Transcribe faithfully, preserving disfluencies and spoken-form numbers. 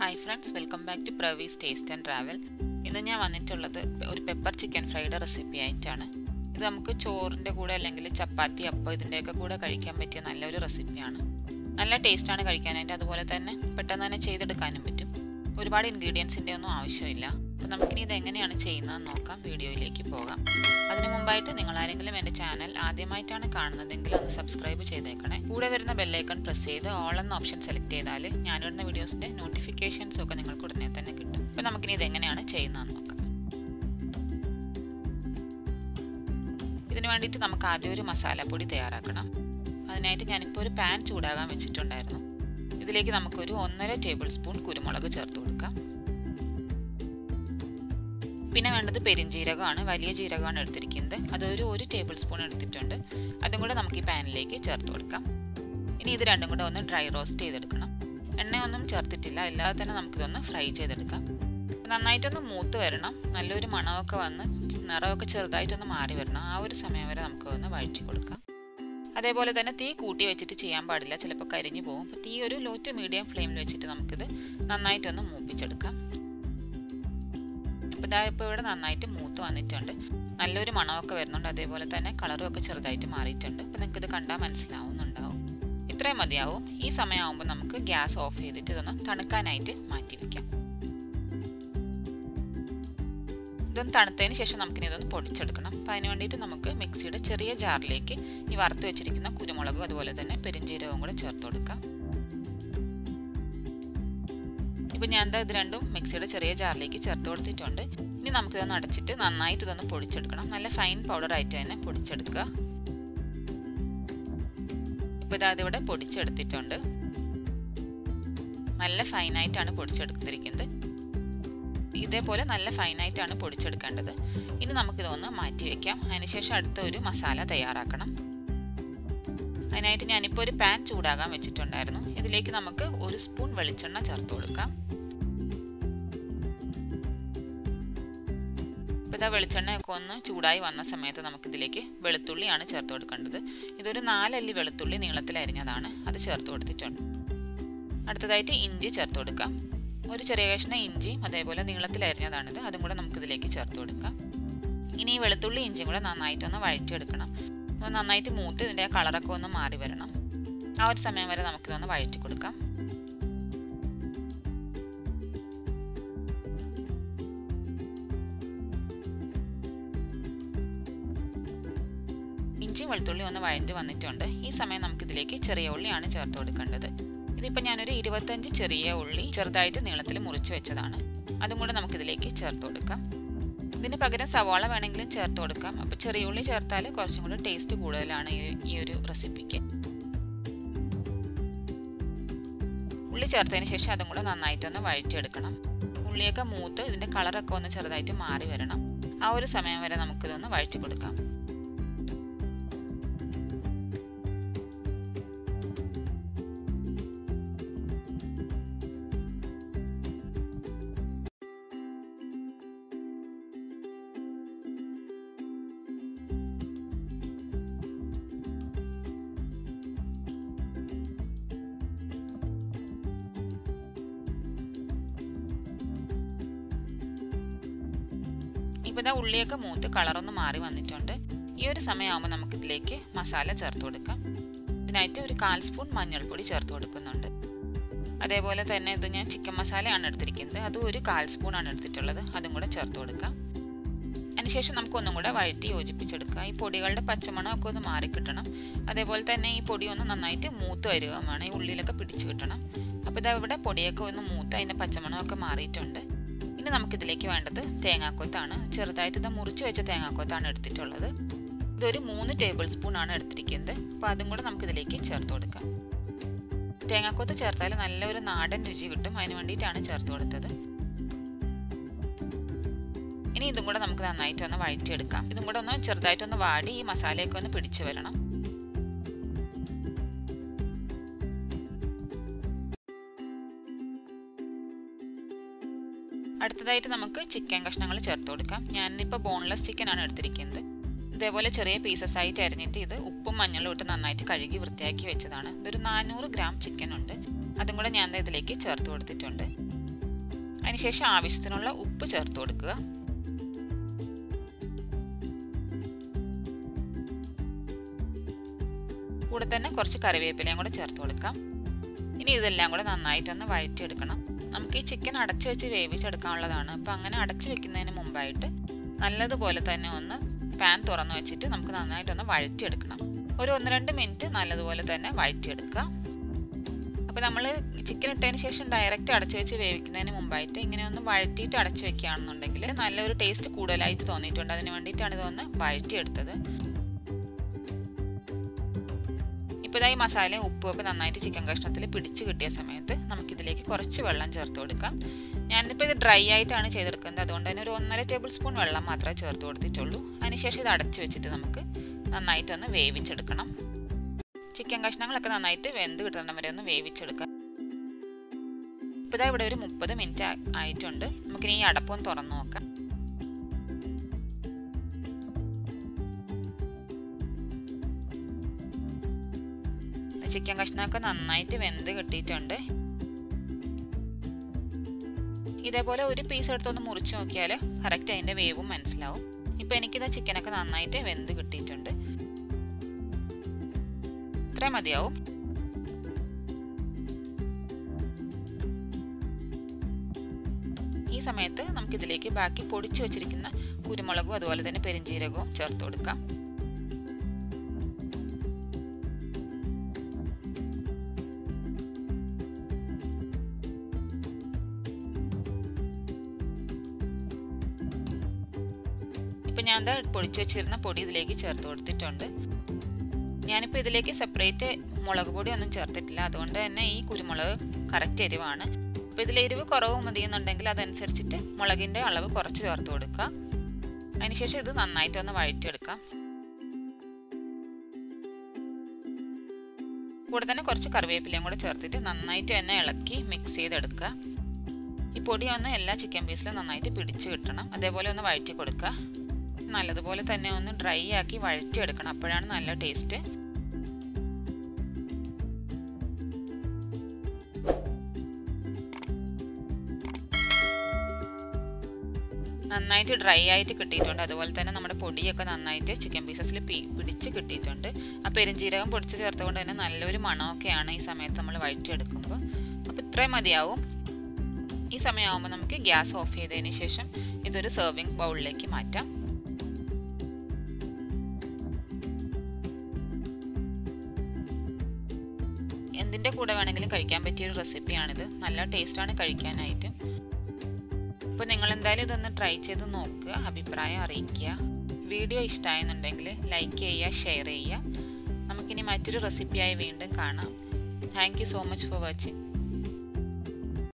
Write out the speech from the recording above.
Hi friends, welcome back to Pravi's Taste and Travel. This is a pepper chicken fried recipe. This is a chapati and a recipe. This is a taste and a ingredients in the We will add a masala to the pan. We will add a pan to the pan. We will add a tablespoon to the pan. We will add a tablespoon to the pan. We will add a pan to the pan. We will add a dry roast to the pan. We I will move to the Naluri Manaka and Naraka Cherdite on the Mariverna, our Samavera Amkona, White Chikolka. Adebola than a tea cootie vegetatia and badilla chelapacarinibo, but the very low to medium flame vegetamkade, Nanite on the Mopichadka. But I put an night move to an attendant. Naluri Manaka Vernon, Adebola than a Kalaka Cherdite Maritend, but then the condamns down and down. Itremadiao, E. Samayambanamka gas off it on a Tanaka night, Mativika. Then we ശേഷം നമുക്ക് ഇനി ഇതൊന്ന് പൊടിച്ചെടുക്കണം. അപ്പോൾ അതിനു വേണ്ടിയിട്ട് നമുക്ക് മിക്സിയുടെ ചെറിയ ജാറിലേക്ക് ഈ വറുത്ത് വെച്ചിരിക്കുന്ന കുരുമുളക് അതുപോലെ തന്നെ പെരിഞ്ചീരകവും കൂടി ചേർത്ത് കൊടുക്കാം. ഇപ്പോൾ ഞാൻ ദാ ഇത് രണ്ടും മിക്സിയുടെ ചെറിയ ജാറിലേക്ക് ചേർത്ത് കൊടുത്തിട്ടുണ്ട്. ഇനി നമുക്ക് ഇതൊന്ന് അടച്ചിട്ട് നന്നായിട്ട് ഇതൊന്ന് പൊടിച്ചെടുക്കണം. നല്ല ഫൈൻ പൗഡർ ആയിട്ട് തന്നെ പൊടിച്ചെടുക്കുക. ഇപ്പോൾ ദാ ഇത് ഇവിടെ പൊടിച്ചെടുത്തിട്ടുണ്ട്. നല്ല ഫൈൻ ആയിട്ടാണ് പൊടിച്ചെടുത്തിരിക്കുന്നത്. This is a fine night. This is a fine night. This is a fine night. This is a fine night. This is a pan. This is a pan. This is a spoon. This is a spoon. This is a spoon. One ചെറിയകഷ്ണം ഇഞ്ചി അതേപോലെ നീളത്തിൽ അരിഞ്ഞതാണിത് അതും കൂടി നമുക്ക് ഇതിലേക്ക് ചേർത്ത് കൊടുക്കാം. ഇനി വെളുത്തുള്ളി ഇഞ്ചി കൂടി നന്നായിട്ട് ഒന്ന് വഴറ്റിയെടുക്കണം. ഒന്ന് നന്നായിട്ട് മൂത്ത് ഇതിന്റെ കളർ ഒക്കെ ഒന്ന് മാറി വരണം. ആ ഒരു സമയം വരെ നമുക്ക് ഇതൊന്ന് വഴറ്റി കൊടുക്കാം. ഇഞ്ചി വെളുത്തുള്ളി ഒന്ന് വഴറ്റി വന്നിട്ടുണ്ട്. ഈ സമയം നമുക്ക് ഇതിലേക്ക് ചെറിയ ഉള്ളിയാണ് ചേർത്ത് കൊടുക്കേണ്ടത്. If you have a little bit of a little bit of a little bit of a little bit of a little bit of a little bit of a little bit of a little bit of a little bit of a If you have a color on the mari, you can use a masala chartodica. The night you call spoon manual putty chartodicunda. Adebola the chicken masala under the kin, the other call spoon under the tiller, Adamura chartodica. And Shesham Konamuda, Viti, Ojipichadka, Podigal, Pachamana, the Maricutana, Adevolta ne podion on the night, Mutu, Mana, Uli like a pitchutana. Apada podiaco in the Muta in the Pachamana mari tunda. We will add the thenga kotana, ചെറുതായിട്ട് മുറിച്ചു വെച്ച തേങ്ങാ കൊത്താണ് എടുത്തിട്ടുള്ളത്. ഇത് ഒരു മൂന്ന് tablespoon ആണ് എടുത്തിരിക്കുന്നത്. അപ്പോൾ അതും കൂടി നമുക്ക് ഇതിലേക്ക് ചേർത്ത് കൊടുക്കാം. തേങ്ങാ കൊത്ത് ചേർത്താൽ നല്ലൊരു നാടൻ രുചി കിട്ടും. അതിനു വേണ്ടിയിട്ടാണ് ചേർത്ത് കൊടുത്തത്. ഇനി ഇതും കൂടി നമുക്ക് നന്നായിട്ട് ഒന്ന് വഴറ്റി എടുക്കാം. ഇതും കൂടി ഒന്ന് ചെറുതായിട്ട് ഒന്ന് വാടി ഈ മസാലയൊക്കെ ഒന്ന് പിടിച്ചു വരണം. അടുത്തതായിട്ട് നമുക്ക് ചിക്കൻ കഷ്ണങ്ങൾ ചേർത്ത് കൊടുക്കാം. ഞാൻ ഇപ്പോ ബോൺലെസ് ചിക്കൻ ആണ് എടുത്തിരിക്കുന്നത്. ഇതേപോലെ ചെറിയ പീസസ് ആയിട്ട് അരിഞ്ഞിട്ട് ഇത് ഉപ്പും മഞ്ഞളും ഇട്ട് നന്നായിട്ട് കഴുകി വൃത്തിയാക്കി വെച്ചതാണ്. ഇതൊരു നാനൂറ് ഗ്രാം ചിക്കൻ ഉണ്ട്. അതും കൂടി ഞാൻ ഇതിലേക്ക് ചേർത്ത് കൊടുത്തിട്ടുണ്ട്. അതിനുശേഷം ആവശ്യത്തിനുള്ള ഉപ്പ് ചേർത്ത് കൊടുക്കുക. കൂടെ തന്നെ കുറച്ച് കറിവേപ്പിലയും കൂടെ ചേർത്ത് കൊടുക്കാം. ഇനി ഇതെല്ലാം കൂടെ നന്നായിട്ടൊന്ന് വഴറ്റിയെടുക്കണം. നമുക്ക് ഈ ചിക്കൻ അടച്ചു വെച്ച് വേവിച്ചെടുക്കാനുള്ളതാണ്. അപ്പോൾ അങ്ങനെ അടച്ചു വെക്കുന്നതിന് മുമ്പായിട്ട് നല്ലതുപോലെ തന്നെ ഒന്ന് പാൻ തുറന്നു വെച്ചിട്ട് നമുക്ക് നന്നായിട്ടൊന്ന് വഴറ്റിയെടുക്കണം. ഒരു ഒന്ന് രണ്ട് മിനിറ്റ് നല്ലതുപോലെ തന്നെ വഴറ്റിയെടുക്കുക. അപ്പോൾ നമ്മൾ ചിക്കൻ ഇട്ടതിന് ശേഷം ഡയറക്റ്റ് അടച്ചു വെച്ച് വേവിക്കുന്നതിന് മുമ്പായിട്ട് ഇങ്ങനെ ഒന്ന് വഴറ്റിയിട്ട് അടച്ചു വെക്കുകയാണെന്നുണ്ടെങ്കിൽ നല്ലൊരു ടേസ്റ്റ് കൂടുതലായിട്ട് തോന്നിയിട്ടുണ്ട്. അതിന് വേണ്ടിയിട്ടാണ് ഇതൊന്ന് വഴറ്റിയെടുത്തത്. ഇപ്പോൾ ഈ മസാലയും ഉപ്പും ഒക്കെ നന്നായിട്ട് ചിക്കൻ കഷ്ണത്തിൽ പിടിച്ച് കിട്ടിയ സമയത്ത് നമുക്കിതിലേക്ക് കുറച്ച് വെള്ളം ചേർത്ത് കൊടുക്കാം. ഞാനിപ്പോൾ ഇത് ഡ്രൈ ആയിട്ടാണ് ചെയ്തെടുക്കുന്നത്, അതുകൊണ്ട് തന്നെ ഒരു ഒന്നര ടേബിൾ സ്പൂൺ വെള്ളം മാത്രമേ ചേർത്ത് കൊടുത്തിട്ടുള്ളൂ. അതിനുശേഷം ഇത് അടച്ചു വെച്ചിട്ട് നമുക്ക് നന്നായിട്ടൊന്ന് വേവിച്ചെടുക്കണം. ചിക്കൻ കഷ്ണങ്ങളൊക്കെ നന്നായിട്ട് വെന്ത് കിട്ടുന്ന വരെ ഒന്ന് വേവിച്ചെടുക്കാം. ഇപ്പോൾ ഇവിടെ ഒരു മുപ്പത് മിനിറ്റ് ആയിട്ടുണ്ട്. നമുക്കിനി ഈ അടപ്പൊന്ന് തുറന്നു നോക്കാം. ചിക്കൻ കഷ്ണമൊക്കെ നന്നായിട്ട് വെന്ത് കിട്ടിയിട്ടുണ്ട്. ഇതേപോലെ ഒരു പീസ് എടുത്തൊന്ന് മുറിച്ച് നോക്കിയാൽ കറക്റ്റ് അതിൻ്റെ വേവും മനസ്സിലാവും. ഇപ്പോൾ എനിക്കിത് ചിക്കനൊക്കെ നന്നായിട്ട് വെന്ത് കിട്ടിയിട്ടുണ്ട്. ഇത്ര മതിയാവും. ഈ സമയത്ത് നമുക്കിതിലേക്ക് ബാക്കി പൊടിച്ച് വെച്ചിരിക്കുന്ന കുരുമുളകും അതുപോലെ തന്നെ പെരിഞ്ചീരകവും ചേർത്ത് കൊടുക്കാം. ഇപ്പം ഞാൻ അത് പൊടിച്ച് വെച്ചിരുന്ന പൊടി ഇതിലേക്ക് ചേർത്ത് കൊടുത്തിട്ടുണ്ട്. ഞാനിപ്പോൾ ഇതിലേക്ക് സെപ്പറേറ്റ് മുളക് പൊടി ഒന്നും ചേർത്തിട്ടില്ല, അതുകൊണ്ട് തന്നെ ഈ കുരുമുളക് കറക്റ്റ് എരിവാണ്. അപ്പോൾ ഇതിൽ എരിവ് കുറവ് മതിയെന്നുണ്ടെങ്കിൽ അതനുസരിച്ചിട്ട് മുളകിൻ്റെ അളവ് കുറച്ച് ചേർത്ത് കൊടുക്കുക. അതിനുശേഷം ഇത് നന്നായിട്ടൊന്ന് വഴറ്റിയെടുക്കാം. കൂടെ തന്നെ കുറച്ച് കറിവേപ്പിലയും കൂടെ ചേർത്തിട്ട് നന്നായിട്ട് തന്നെ ഇളക്കി മിക്സ് ചെയ്തെടുക്കുക. ഈ പൊടി ഒന്ന് എല്ലാ ചിക്കൻ പീസിലും നന്നായിട്ട് പിടിച്ച് കിട്ടണം. അതേപോലെ ഒന്ന് വഴറ്റി കൊടുക്കുക. നല്ലതുപോലെ തന്നെ ഒന്ന് ഡ്രൈ ആക്കി വഴറ്റിയെടുക്കണം, അപ്പോഴാണ് നല്ല ടേസ്റ്റ്. നന്നായിട്ട് ഡ്രൈ ആയിട്ട് കിട്ടിയിട്ടുണ്ട്. അതുപോലെ തന്നെ നമ്മുടെ പൊടിയൊക്കെ നന്നായിട്ട് ചിക്കൻ പീസസിൽ പിടിച്ച് കിട്ടിയിട്ടുണ്ട്. ആ പെരിഞ്ചീരകം പൊടിച്ച് ചേർത്തുകൊണ്ട് തന്നെ നല്ലൊരു മണമൊക്കെയാണ് ഈ സമയത്ത് നമ്മൾ വഴറ്റിയെടുക്കുമ്പോൾ. അപ്പോൾ ഇത്രയും മതിയാവും. ഈ സമയമാകുമ്പോൾ നമുക്ക് ഗ്യാസ് ഓഫ് ചെയ്തതിന് ശേഷം ഇതൊരു സെർവിങ് ബൗളിലേക്ക് മാറ്റാം. എന്തിൻ്റെ കൂടെ വേണമെങ്കിലും കഴിക്കാൻ പറ്റിയൊരു റെസിപ്പിയാണിത്. നല്ല ടേസ്റ്റാണ് കഴിക്കാനായിട്ട്. അപ്പോൾ നിങ്ങളെന്തായാലും ഇതൊന്ന് ട്രൈ ചെയ്ത് നോക്കുക, അഭിപ്രായം അറിയിക്കുക. വീഡിയോ ഇഷ്ടമായെന്നുണ്ടെങ്കിൽ ലൈക്ക് ചെയ്യുക, ഷെയർ ചെയ്യുക. നമുക്കിനി മറ്റൊരു റെസിപ്പിയായി വീണ്ടും കാണാം. Thank you so much for watching.